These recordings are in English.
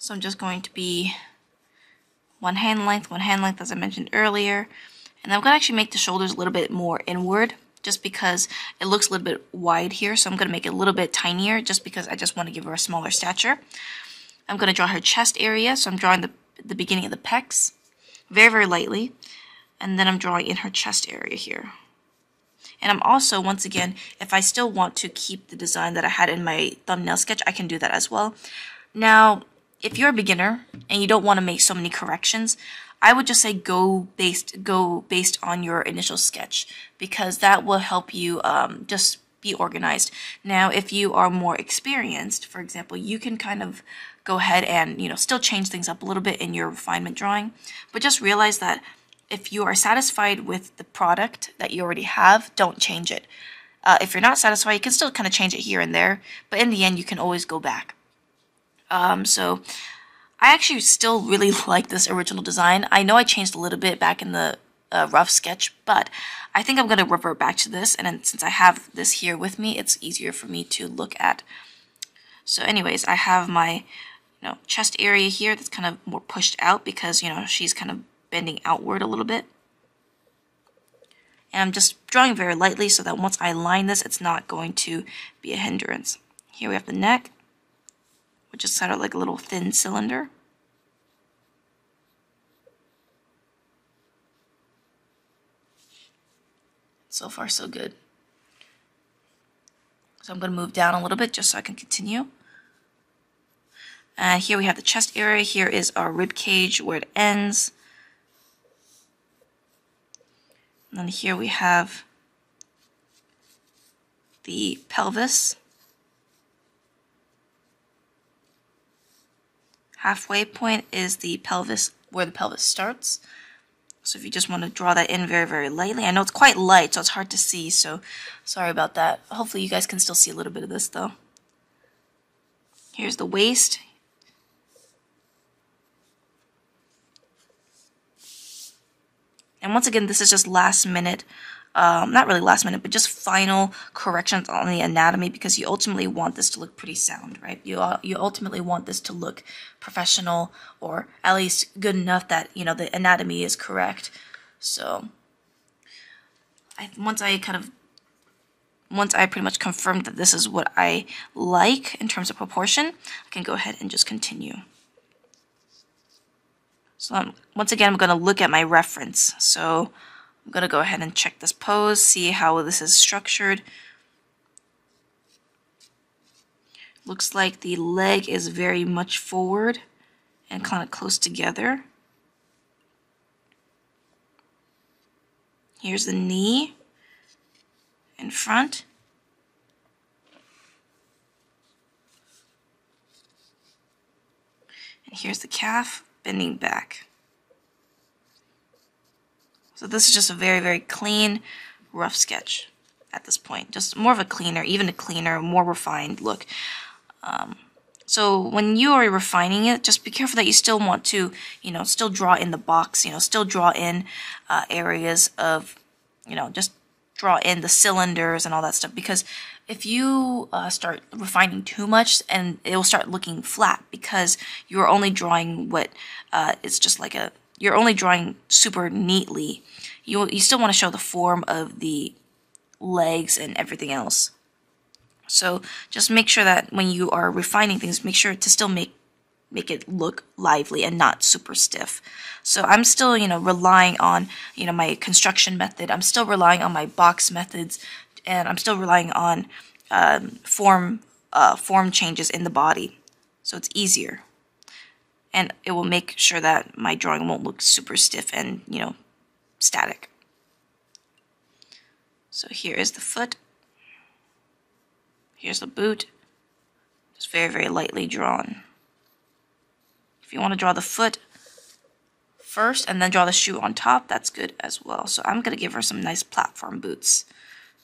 So I'm just going to be one hand length as I mentioned earlier. And I'm going to actually make the shoulders a little bit more inward just because it looks a little bit wide here. So I'm going to make it a little bit tinier just because I just want to give her a smaller stature. I'm going to draw her chest area. So I'm drawing the beginning of the pecs very, very lightly. And then I'm drawing in her chest area here. And I'm also, once again, if I still want to keep the design that I had in my thumbnail sketch, I can do that as well. Now, if you're a beginner and you don't want to make so many corrections, I would just say go based on your initial sketch, because that will help you just be organized. Now, if you are more experienced, for example, you can kind of go ahead and, you know, still change things up a little bit in your refinement drawing, but just realize that if you are satisfied with the product that you already have, don't change it. If you're not satisfied, you can still kind of change it here and there, but in the end, you can always go back. So I actually still really like this original design. I know I changed a little bit back in the rough sketch, but I think I'm going to revert back to this, and then since I have this here with me, it's easier for me to look at. So anyways, I have my chest area here that's kind of more pushed out because, you know, she's kind of bending outward a little bit. And I'm just drawing very lightly so that once I line this, it's not going to be a hindrance. Here we have the neck, which is kind of like a little thin cylinder. So far, so good. So I'm going to move down a little bit just so I can continue. And here we have the chest area. Here is our rib cage where it ends. And then here we have the pelvis, halfway point is the pelvis, where the pelvis starts. So if you just want to draw that in very, very lightly. I know it's quite light, so it's hard to see, so sorry about that. Hopefully you guys can still see a little bit of this though. Here's the waist. And once again, this is just last minute, not really last minute, but just final corrections on the anatomy, because you ultimately want this to look pretty sound, right? You ultimately want this to look professional, or at least good enough that, you know, the anatomy is correct. So once I pretty much confirmed that this is what I like in terms of proportion, I can go ahead and just continue. So once again, I'm going to look at my reference. So I'm going to go ahead and check this pose, see how this is structured. Looks like the leg is very much forward and kind of close together. Here's the knee in front. And here's the calf, bending back. So this is just a very, very clean, rough sketch at this point. Just more of a cleaner, more refined look. So when you are refining it, just be careful that you still want to, still draw in the box, still draw in areas of, just draw in the cylinders and all that stuff, because if you start refining too much, and it will start looking flat because you're only drawing what it's just like a, you're only drawing super neatly. You still want to show the form of the legs and everything else. So just make sure that when you are refining things, make sure to still make it look lively and not super stiff. So I'm still, relying on, my construction method. I'm still relying on my box methods, and I'm still relying on form changes in the body. So it's easier. And it will make sure that my drawing won't look super stiff and, static. So here is the foot. Here's the boot. Just very, very lightly drawn. If you want to draw the foot first and then draw the shoe on top, that's good as well. So I'm going to give her some nice platform boots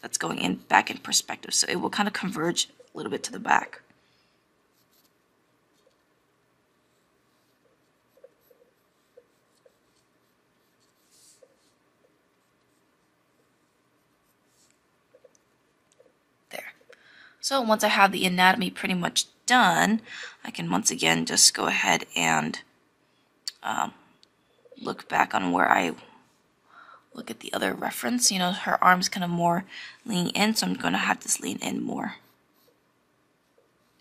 that's going in back in perspective. So it will kind of converge a little bit to the back. There. So once I have the anatomy pretty much done, I can once again just go ahead and look back on where I look at the other reference. You know, her arm's kind of more leaning in, so I'm going to have this lean in more.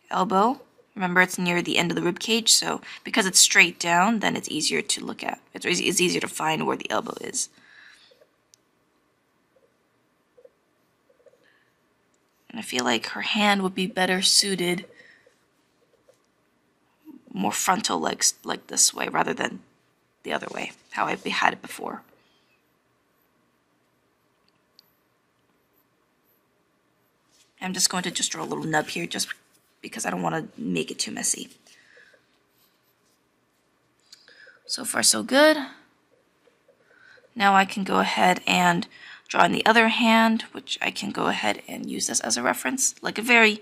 Elbow, remember it's near the end of the rib cage, so because it's straight down, then it's easier to look at. It's easier to find where the elbow is. And I feel like her hand would be better suited more frontal legs, like this way rather than the other way, how I had it before. I'm just going to just draw a little nub here just because I don't want to make it too messy. So far so good. Now I can go ahead and draw in the other hand, which I can go ahead and use this as a reference, like a very,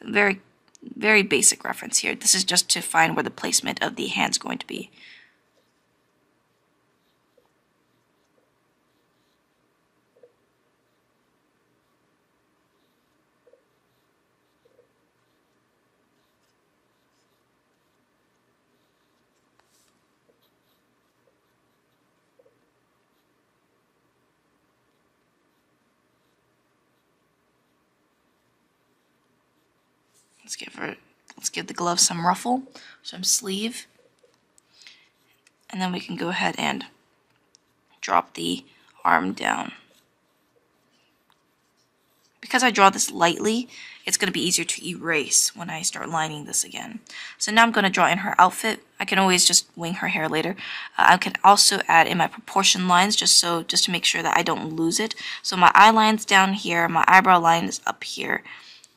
very basic reference here. This is just to find where the placement of the hand's going to be. Let's give the glove some ruffle, some sleeve, and then we can go ahead and drop the arm down. Because I draw this lightly, it's going to be easier to erase when I start lining this again. So now I'm going to draw in her outfit. I can always just wing her hair later. I can also add in my proportion lines just to make sure that I don't lose it. So my eye line's down here, my eyebrow line is up here.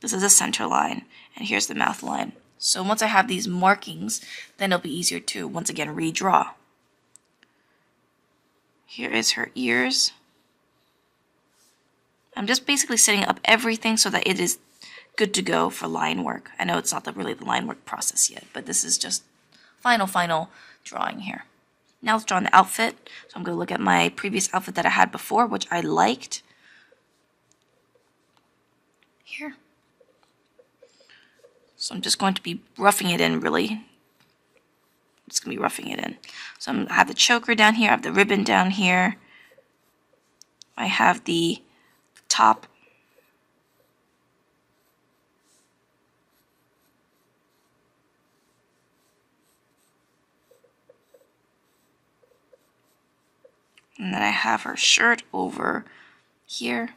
This is a center line, and here's the mouth line. So once I have these markings, then it'll be easier to, once again, redraw. Here is her ears. I'm just basically setting up everything so that it is good to go for line work. I know it's not really the line work process yet, but this is just final drawing here. Now let's draw an outfit. So I'm going to look at my previous outfit that I had before, which I liked. Here. So I'm just going to be roughing it in, really. It's going to be roughing it in. So I have the choker down here, I have the ribbon down here. I have the top. And then I have her shirt over here.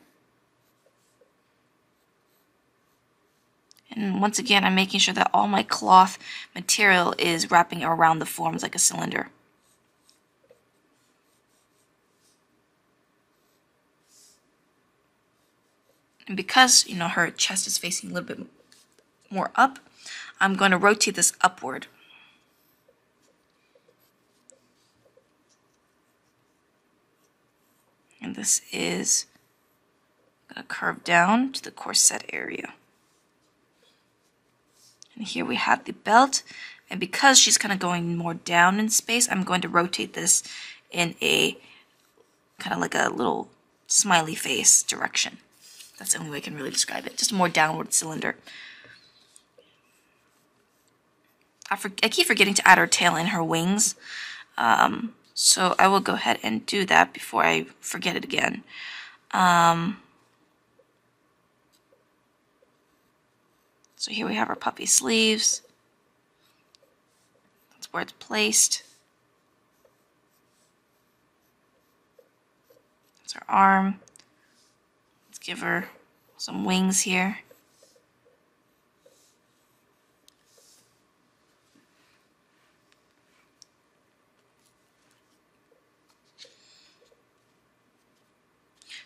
And once again, I'm making sure that all my cloth material is wrapping around the forms like a cylinder. And because, you know, her chest is facing a little bit more up, I'm going to rotate this upward. And this is going to curve down to the corset area. And here we have the belt, and because she's kind of going more down in space, I'm going to rotate this in a kind of like a little smiley face direction. That's the only way I can really describe it, just a more downward cylinder. I keep forgetting to add her tail and her wings, so I will go ahead and do that before I forget it again. So here we have our puffy sleeves. That's where it's placed. That's her arm. Let's give her some wings here.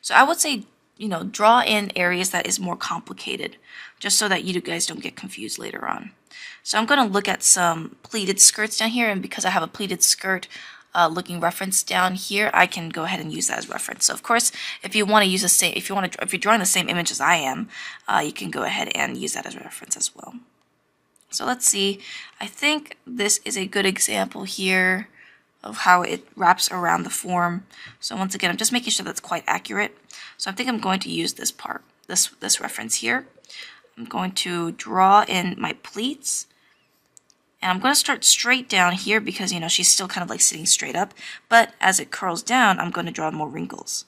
So I would say, you know, draw in areas that is more complicated, just so that you guys don't get confused later on. So I'm going to look at some pleated skirts down here, and because I have a pleated skirt looking reference down here, I can go ahead and use that as reference. So of course, if you want to use the same, if you're drawing the same image as I am, you can go ahead and use that as reference as well. So let's see. I think this is a good example here of how it wraps around the form. So once again, I'm just making sure that's quite accurate. So I think I'm going to use this part, this reference here. I'm going to draw in my pleats. And I'm going to start straight down here because, you know, she's still kind of like sitting straight up. But as it curls down, I'm going to draw more wrinkles.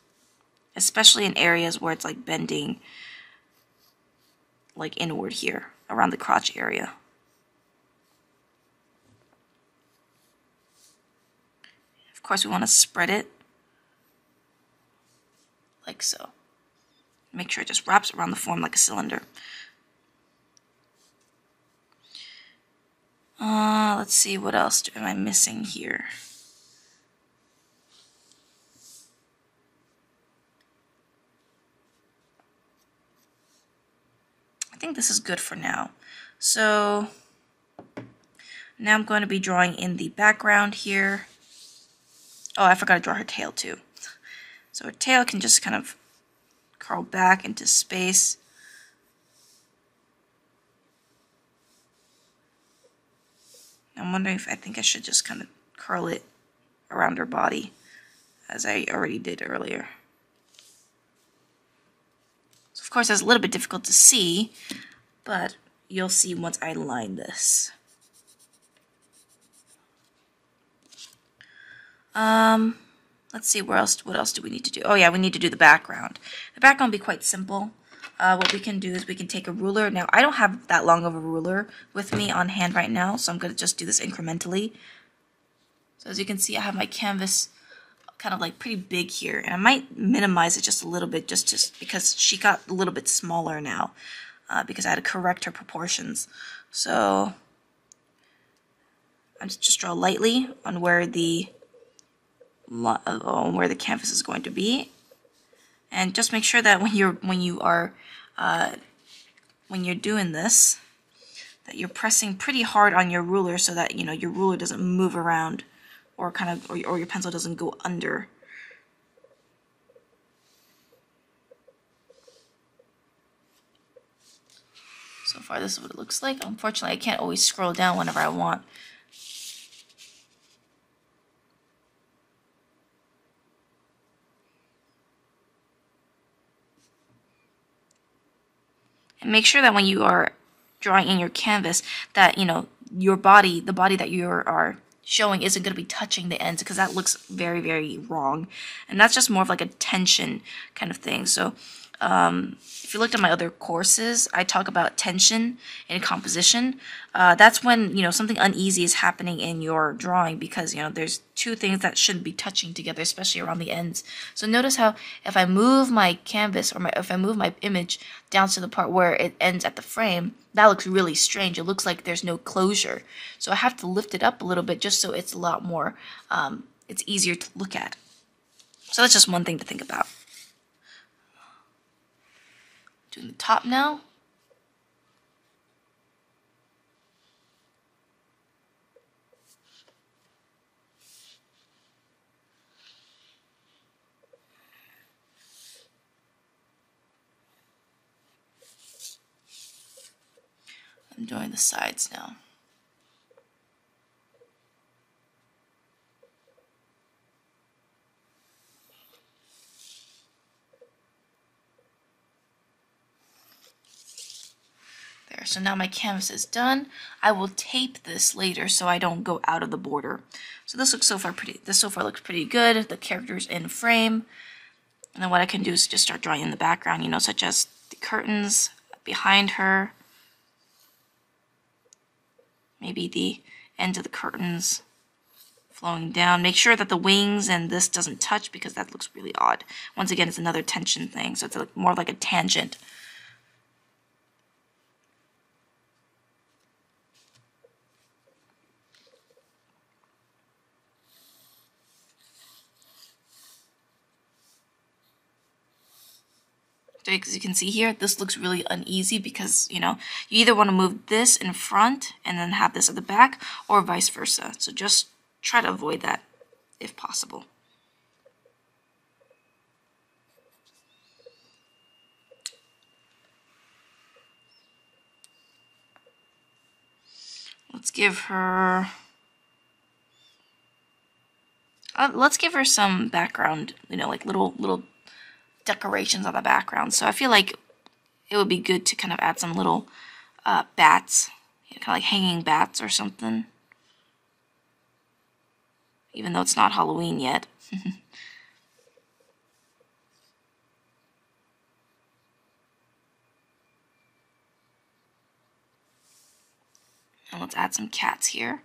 Especially in areas where it's like bending, like inward here, around the crotch area. Of course, we want to spread it like so. Make sure it just wraps around the form like a cylinder. Let's see, what else am I missing here? I think this is good for now. So now I'm going to be drawing in the background here. Oh, I forgot to draw her tail too. So her tail can just kind of curl back into space. I'm wondering if I think I should just kind of curl it around her body, as I already did earlier. So of course that's a little bit difficult to see, but you'll see once I line this. Let's see, what else do we need to do? Oh yeah, we need to do the background. The background will be quite simple. What we can do is we can take a ruler. Now, I don't have that long of a ruler with me on hand right now, so I'm going to just do this incrementally. So as you can see, I have my canvas kind of like pretty big here, and I might minimize it just a little bit just because she got a little bit smaller now because I had to correct her proportions. So I just draw lightly on where the canvas is going to be. And just make sure that when you're doing this, that you're pressing pretty hard on your ruler so that, you know, your ruler doesn't move around or kind of or your pencil doesn't go under. So far, this is what it looks like. Unfortunately, I can't always scroll down whenever I want. Make sure that when you are drawing in your canvas that, you know, your body, the body that you are showing isn't going to be touching the ends, because that looks very, very wrong. And that's just more of like a tension kind of thing. So if you looked at my other courses, I talk about tension in composition. That's when, you know, something uneasy is happening in your drawing because, you know, there's two things that shouldn't be touching together, especially around the ends. So notice how if I move my canvas or if I move my image down to the part where it ends at the frame, that looks really strange. It looks like there's no closure. So I have to lift it up a little bit just so it's a lot more, it's easier to look at. So that's just one thing to think about. Doing the top now. I'm doing the sides now. There, so now my canvas is done. I will tape this later so I don't go out of the border. So this looks so far pretty. This so far looks pretty good. The character's in frame, and then what I can do is just start drawing in the background, you know, such as the curtains behind her, maybe the end of the curtains flowing down. Make sure that the wings and this doesn't touch because that looks really odd. Once again, it's another tension thing, so it's more like a tangent. As you can see here, this looks really uneasy because, you know, you either want to move this in front and then have this at the back, or vice versa. So just try to avoid that if possible. Let's give her some background, you know, like little decorations on the background. So I feel like it would be good to kind of add some little bats, you know, kind of like hanging bats or something. Even though it's not Halloween yet. And let's add some cats here.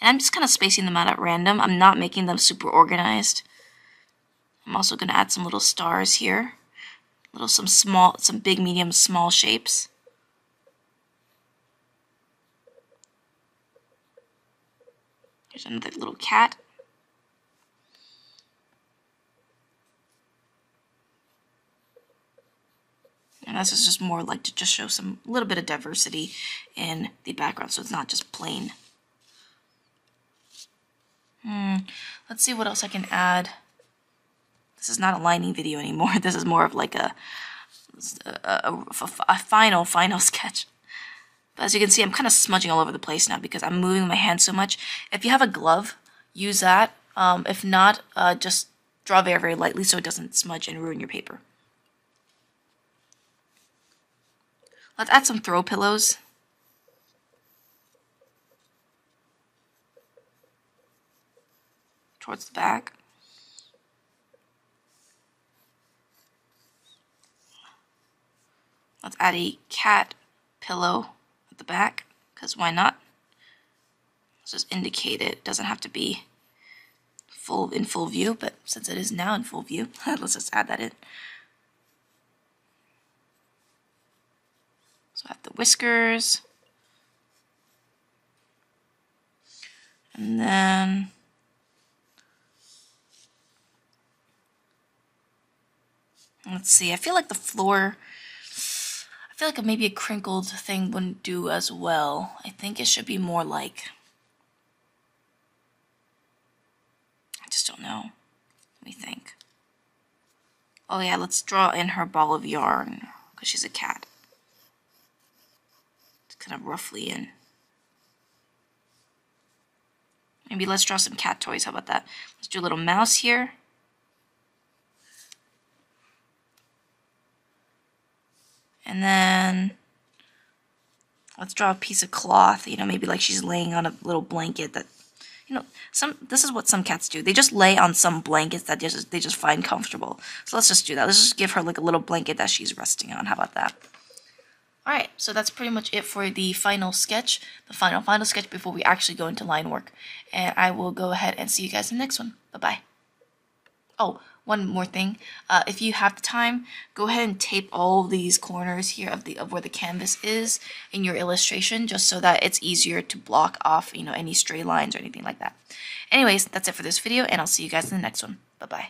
And I'm just kind of spacing them out at random. I'm not making them super organized. I'm also going to add some little stars here. Little some big, medium, small shapes. Here's another little cat. And this is just more like to just show some little bit of diversity in the background, so it's not just plain. Let's see what else I can add. This is not a lining video anymore. This is more of like a final sketch. But as you can see, I'm kind of smudging all over the place now because I'm moving my hand so much. If you have a glove, use that. If not, just draw very, very lightly so it doesn't smudge and ruin your paper. Let's add some throw pillows. Towards the back. Let's add a cat pillow at the back, because why not? Let's just indicate it. It doesn't have to be in full view, but since it is now in full view, let's just add that in. So I have the whiskers. And then let's see, I feel like the floor, I feel like maybe a crinkled thing wouldn't do as well. I think it should be more like, I just don't know. Let me think. Oh yeah, let's draw in her ball of yarn, because she's a cat. It's kind of roughly in. Maybe let's draw some cat toys, how about that? Let's do a little mouse here. And then let's draw a piece of cloth, you know, maybe like she's laying on a little blanket that, you know, this is what some cats do. They just lay on some blankets that they just find comfortable. So let's just do that. Let's just give her like a little blanket that she's resting on. How about that? All right, so that's pretty much it for the final sketch, the final sketch before we actually go into line work. And I will go ahead and see you guys in the next one. Bye-bye. Oh, one more thing, if you have the time, go ahead and tape all these corners here of where the canvas is in your illustration, just so that it's easier to block off, you know, any stray lines or anything like that. Anyways, that's it for this video, and I'll see you guys in the next one. Bye-bye.